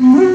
Yeah.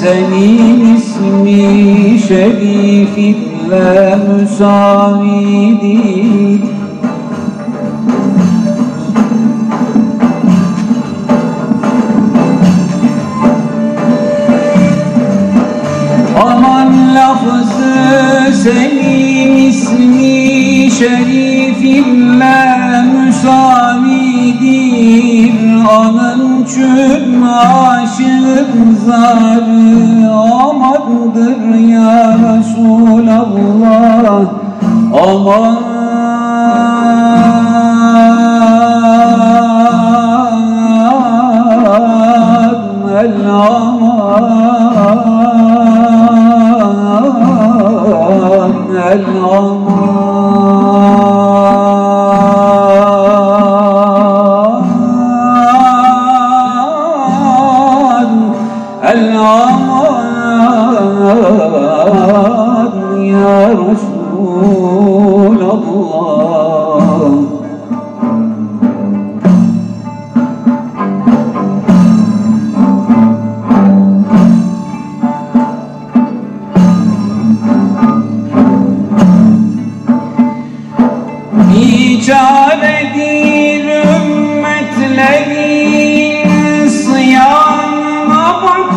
سمين اسمي شريف لا مساعدي ومن لفظ سمين اسمي شريف لا مساعدي ومن عاشق زاري أمدر يا رسول الله أمدر يا رسول الله بيجارة الأمة الذي صيام أبوك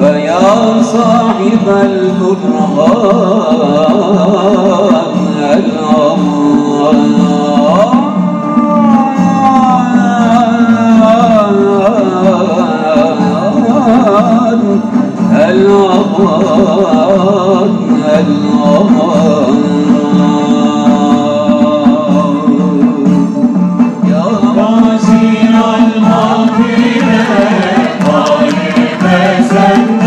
ويا صاحب البرهان الأمان الأمان يا